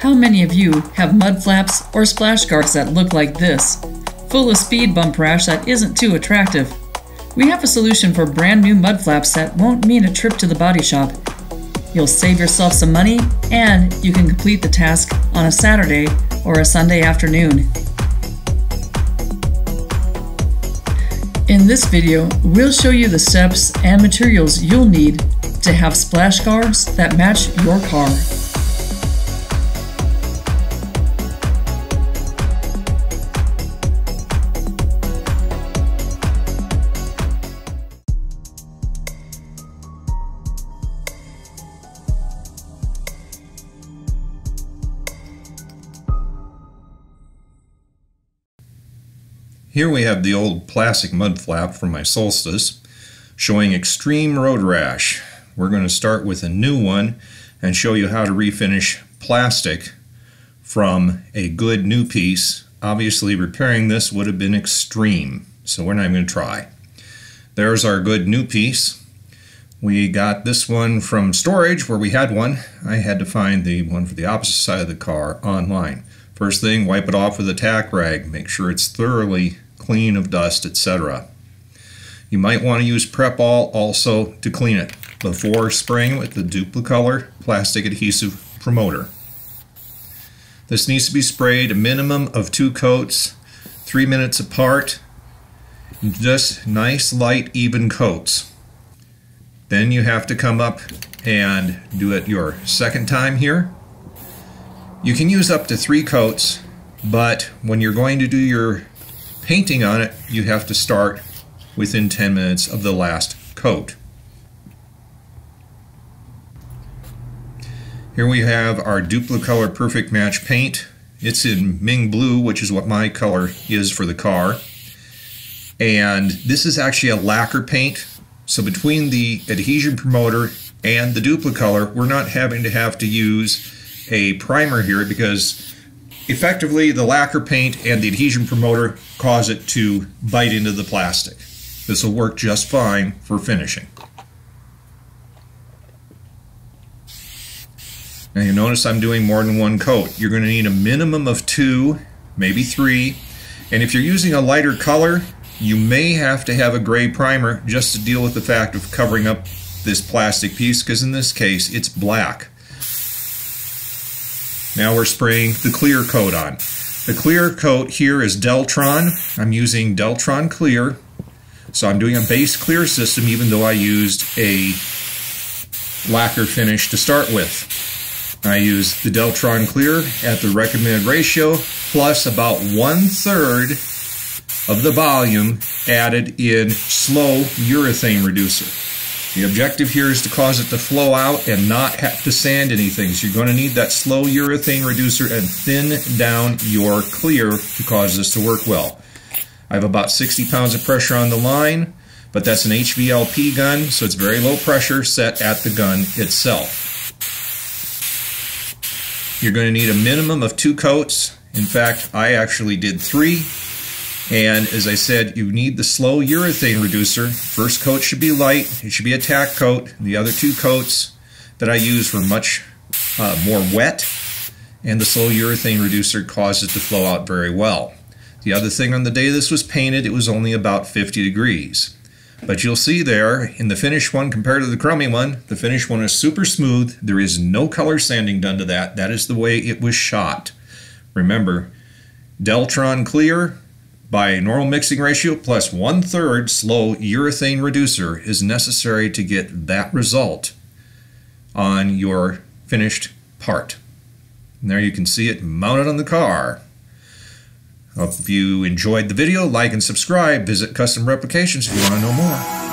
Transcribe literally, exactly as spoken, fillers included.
How many of you have mud flaps or splash guards that look like this, full of speed bump rash that isn't too attractive? We have a solution for brand new mud flaps that won't mean a trip to the body shop. You'll save yourself some money, and you can complete the task on a Saturday or a Sunday afternoon. In this video, we'll show you the steps and materials you'll need to have splash guards that match your car. Here we have the old plastic mud flap from my Solstice showing extreme road rash. We're going to start with a new one and show you how to refinish plastic from a good new piece. Obviously repairing this would have been extreme, so we're not even going to try. There's our good new piece. We got this one from storage where we had one. I had to find the one for the opposite side of the car online. First thing, wipe it off with a tack rag. Make sure it's thoroughly clean of dust, et cetera. You might want to use Prep-All also to clean it before spraying with the Dupli-Color Plastic Adhesive Promoter. This needs to be sprayed a minimum of two coats, three minutes apart, just nice, light, even coats. Then you have to come up and do it your second time here. You can use up to three coats, but when you're going to do your painting on it, you have to start within ten minutes of the last coat. Here we have our Dupli-Color Perfect Match paint. It's in Ming Blue, which is what my color is for the car. And this is actually a lacquer paint. So between the adhesion promoter and the Dupli-Color, we're not having to have to use a primer here, because effectively the lacquer paint and the adhesion promoter cause it to bite into the plastic. This will work just fine for finishing. Now you notice I'm doing more than one coat. You're going to need a minimum of two, maybe three, and if you're using a lighter color, you may have to have a gray primer just to deal with the fact of covering up this plastic piece, because in this case it's black. Now we're spraying the clear coat on. The clear coat here is Deltron. I'm using Deltron Clear. So I'm doing a base clear system, even though I used a lacquer finish to start with. I use the Deltron Clear at the recommended ratio, plus about one third of the volume added in slow urethane reducer. The objective here is to cause it to flow out and not have to sand anything. So you're going to need that slow urethane reducer and thin down your clear to cause this to work well. I have about sixty pounds of pressure on the line, but that's an H V L P gun, so it's very low pressure set at the gun itself. You're going to need a minimum of two coats. In fact, I actually did three. And as I said, you need the slow urethane reducer. First coat should be light. It should be a tack coat. The other two coats that I used were much uh, more wet, and the slow urethane reducer caused it to flow out very well. The other thing, on the day this was painted, it was only about fifty degrees. But you'll see there in the finished one compared to the crummy one, the finished one is super smooth. There is no color sanding done to that. That is the way it was shot. Remember, Deltron Clear by normal mixing ratio plus one-third slow urethane reducer is necessary to get that result on your finished part. And there you can see it mounted on the car. Hope you enjoyed the video. Like and subscribe. Visit Custom Replications if you want to know more.